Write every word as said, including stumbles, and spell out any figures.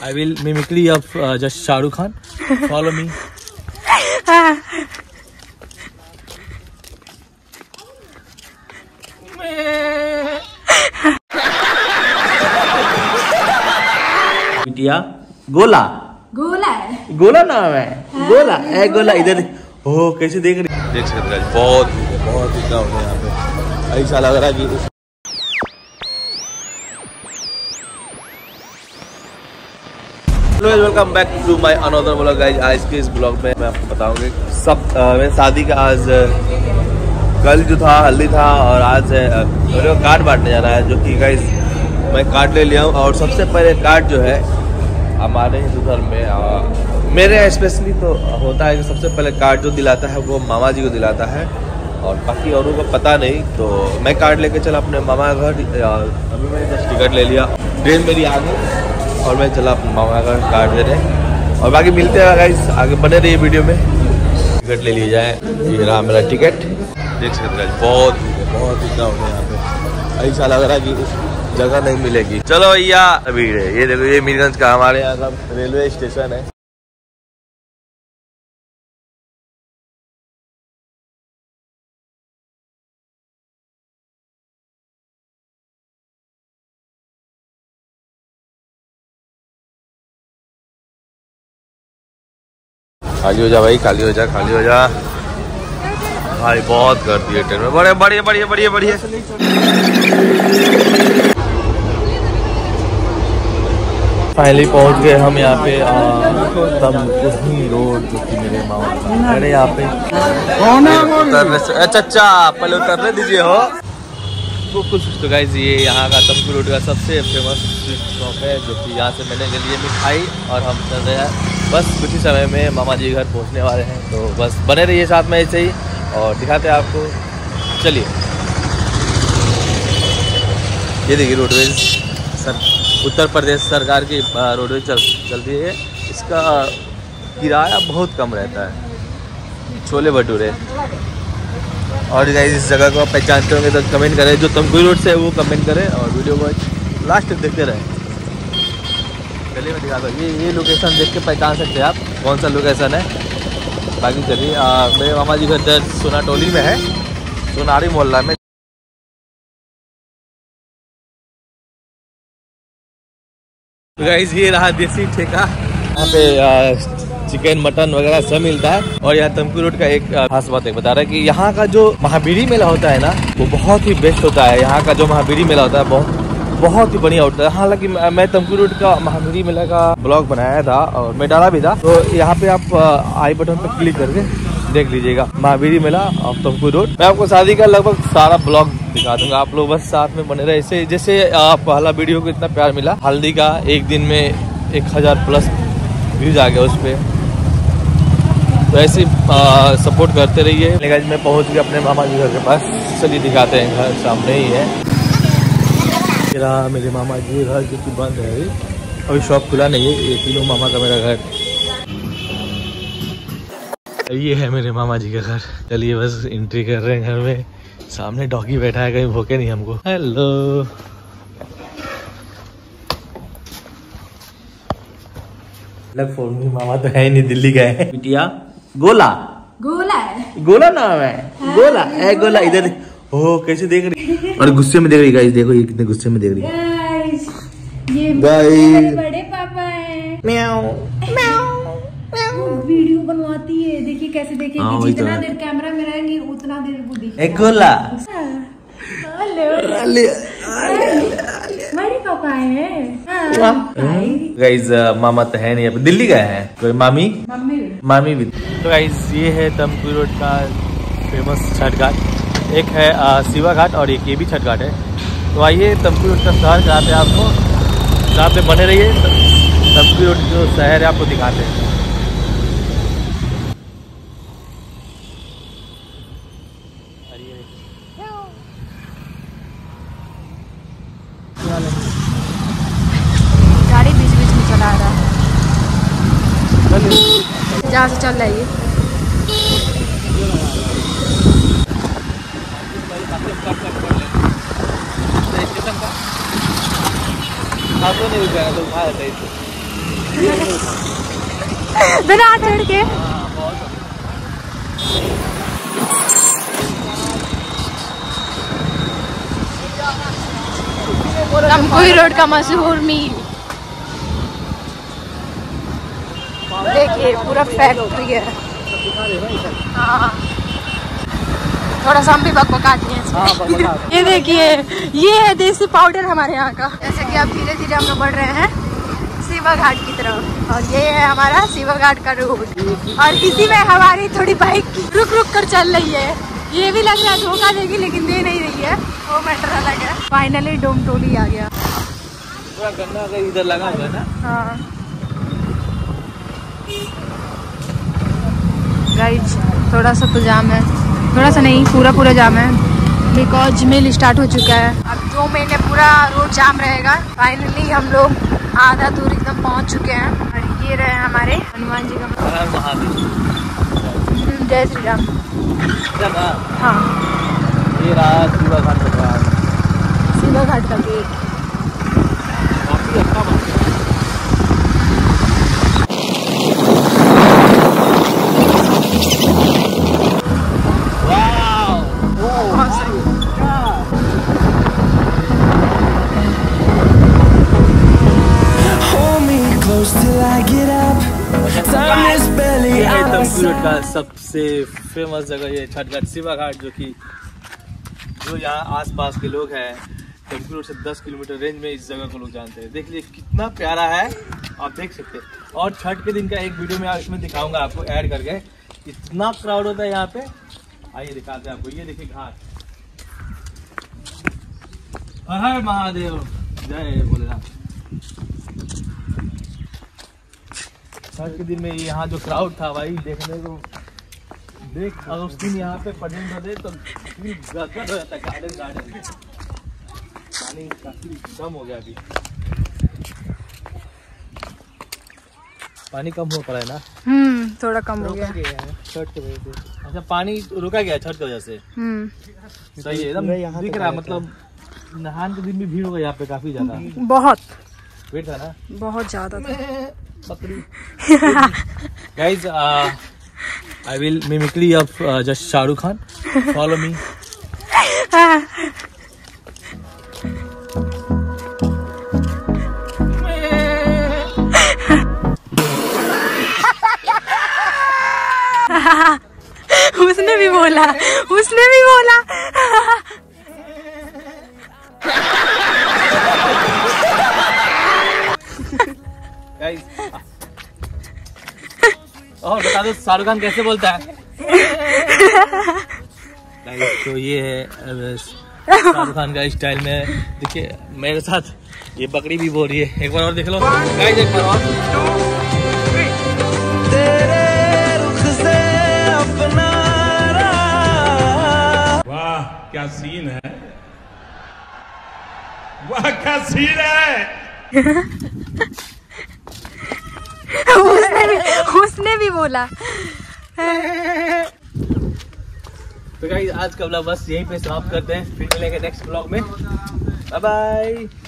I will mimicry of uh, just Shah Rukh Khan. Follow me. बिटिया गोला गोला है। गोला नाम है, है गोला है गोला इधर हो कैसे देख रही देख सकते हैं। बहुत बहुत इतना हो गया यहाँ पे, ऐसा लग रहा है कि hello guys, welcome back to my another blog. Guys आज के इस ब्लॉग में मैं आपको बताऊंगी सब मेरे शादी का आज कल जो था हल्दी था और आज है मेरे को कार्ड बांटने जाना है, जो कि गाइस मैं कार्ड ले लिया हूँ। और सबसे पहले कार्ड जो है हमारे हिंदू धर्म में आ, मेरे स्पेशली तो होता है कि सबसे पहले कार्ड जो दिलाता है वो मामा जी को दिलाता है और बाकी औरों को पता नहीं। तो मैं कार्ड लेके चला अपने मामा घर, अभी मैंने टिकट ले लिया, ट्रेन मेरी आ गई और मैं चला अपने मामा का कार्ड दे रहे। और बाकी मिलते हैं गाइस, आगे बने रहिए वीडियो में। टिकट ले लिया जाए, ये रहा मेरा टिकट, देख सकते हैं। बहुत बहुत इतना हो गया यहाँ पे, ऐसा लग रहा है कि जगह नहीं मिलेगी। चलो भैया अभी ये देखो, ये मीरगंज का हमारे यहाँ का रेलवे स्टेशन है। खाली हो जा भाई, खाली हो जा, खाली हो जा भाई। बहुत कर दिए ट्रेन में, बड़े बढ़िया बढ़िया बढ़िया बढ़िया। फाइनली पहुंच गए हम यहाँ पे तमकुही रोड, जो कि मेरे मामा अरे यहाँ पे अच्छा अच्छा पहले उतरने दीजिए हो वो कुछ। तो गाइस ये यहाँ का तमकुही रोड का सबसे फेमस स्वीट शॉप है, जो कि यहाँ से मिलने के लिए मिठाई, और हम चल रहे हैं बस कुछ ही समय में मामा जी घर पहुँचने वाले हैं। तो बस बने रहिए साथ में ऐसे ही और दिखाते हैं आपको। चलिए ये देखिए रोडवेज सर, उत्तर प्रदेश सरकार की रोडवेज चल चल रही है। इसका किराया बहुत कम रहता है, छोले भटूरे। और गाइस इस जगह को आप पहचानते होंगे तो कमेंट करें, जो तमकुही रोड से है वो कमेंट करें और वीडियो को लास्ट तक देखते रहें। चलिए मैं दिखा दो, ये ये लोकेशन देख के पहचान सकते हैं आप कौन सा लोकेशन है। बाकी चलिए मेरे मामा जी घर दर्ज सोनाटोली में है, सोनारी मोहल्ला में। गाइस ये रहा देसी ठेका, यहाँ पे चिकन मटन वगैरह सब मिलता है। और यहाँ तमकुही रोड का एक खास बात एक बता रहा है कि यहाँ का जो महावीरी मेला होता है ना वो बहुत ही बेस्ट होता है। यहाँ का जो महावीरी मेला होता है बहुत बहुत ही बढ़िया होता है। हालांकि मैं तमकुही रोड का महावीरी मेला का ब्लॉग बनाया था और मैं डाला भी था, तो यहाँ पे आप आई बटन पर क्लिक करके देख लीजिएगा महावीरी मेला और तमकुही रोड। मैं आपको शादी का लगभग सारा ब्लॉग दिखा दूंगा, आप लोग बस साथ में बने रहे। इससे जैसे पहला वीडियो को इतना प्यार मिला, हल्दी का एक दिन में एक हजार प्लस व्यूज आ गया उस पर, तो ऐसे सपोर्ट करते रहिए। गाइस मैं पहुंच गया अपने मामा जी घर के पास, चलिए दिखाते हैं। घर सामने ही है, मेरा मेरे मामा जी घर जो कि बंद है अभी, शॉप खुला नहीं है। ये तीनों मामा का मेरा घर, ये है मेरे मामा जी का घर। चलिए बस एंट्री कर रहे हैं घर में। सामने डॉगी बैठा है, कहीं भूखे नहीं हमको। हेलो फोन में मामा तो है ही नहीं, दिल्ली गए हैं। बिटिया गोला गोला है, गोला नाम है, है गोला है गोला इधर हो कैसे देख रही और गुस्से में देख रही। गाइस देखो ये कितने गुस्से में देख रही ये मेरे बड़े पापा हैं। म्याऊ म्याऊ वीडियो बनवाती है, देखिए कैसे देखेगी, जितना देर कैमरा में रहेगी उतना देर वो देखेगी। गोला बड़े पापा हैं। गाइस मामा तो है नहीं, दिल्ली गए हैं, कोई मामी मामी मामी भी। तो गाइस ये है तमकुही रोड का फेमस छठ घाट, एक है शिवा घाट और एक ये भी छठ घाट है। तो आइए तमकुही रोड का शहर कराते हैं आपको, जहाँ पे बने रहिए। तमकुही रोड जो शहर है आपको दिखाते हैं। गाड़ी बीच बीच में चला रहा है, जहाँ से चल रहा है ये। आप लोग नहीं जाएगा तो बाहर बिना चढ़ के तमकुही रोड का मशहूर मील। देखिए पूरा फैक्ट्री है। हाँ थोड़ा सा हम भी बक बकाते हैं। ये देखिए ये है देसी पाउडर हमारे यहाँ का। जैसे कि आप धीरे धीरे हम लोग बढ़ रहे हैं शिवा घाट की तरफ, और ये है हमारा शिवा घाट का रूट। और इसी में हमारी थोड़ी बाइक रुक रुक कर चल रही है। ये भी लग रहा है धोखा देगी लेकिन दे नहीं रही है, वो मैटर अलग है। फाइनली डोमटोली आ गया। पूरा गन्ना इधर लगा हुआ है ना। हाँ गाइस थोड़ा सा तो जाम है, थोड़ा सा नहीं पूरा पूरा जाम है बिकॉज मेल स्टार्ट हो चुका है। अब दो महीने पूरा रोड जाम रहेगा। फाइनली हम लोग आधा दूर एकदम पहुंच चुके हैं। और ये रहे हमारे हनुमान जी का मंदिर। जय श्री राम। हाँ ये रहा शिवा घाट का, शिवा घाट का गेट। काफी अच्छा मंदिर। तमकुही का सबसे फेमस जगह ये छठ घाट शिवा घाट, जो कि जो यहाँ आसपास के लोग हैं तमकुही रोड से दस किलोमीटर रेंज में इस जगह को लोग जानते हैं। देख लीजिए कितना प्यारा है, आप देख सकते हैं। और छठ के दिन का एक वीडियो में इसमें दिखाऊंगा आपको ऐड करके। इतना क्राउड होता है यहाँ पे। आइए दिखाते हैं आपको। ये देखिए घाट। हर हर महादेव, जय भोलेनाथ। छठ के दिन में यहाँ जो क्राउड था भाई देखने को, देख अगर उस दिन यहाँ पे पढ़ने भरे तो गदगद हो जाता है। गार्डन गार्डन पानी काफी कम हो गया अभी, पानी कम हो पड़ा है ना। हम्म थोड़ा कम हो गया छठ की वजह से। अच्छा पानी रुका गया छठ की वजह से। हम्म सही है एकदम दिख रहा। मतलब नहाने के दिन भी भीड़ होगा यहाँ पे काफी ज्यादा। बहुत भीड़ था ना, बहुत ज्यादा था। Guys, uh, I will mimicry of uh, just Shah Rukh Khan. Follow me. उसने भी बोला, उसने भी बोला। और बता दो शाहरुख खान कैसे बोलता है। तो ये है शाहरुख खान का स्टाइल में। देखिए मेरे साथ ये बकरी भी बोल रही है। एक बार और देख लो गाइस, एक बार और। तेरे रुख से अपना वाह क्या सीन है, वाह क्या सीन है। उसने भी, उसने भी बोला। तो गाइस आज का ब्लॉग बस यहीं पे समाप्त करते हैं। फिर मिलेंगे नेक्स्ट ब्लॉग में। Bye bye.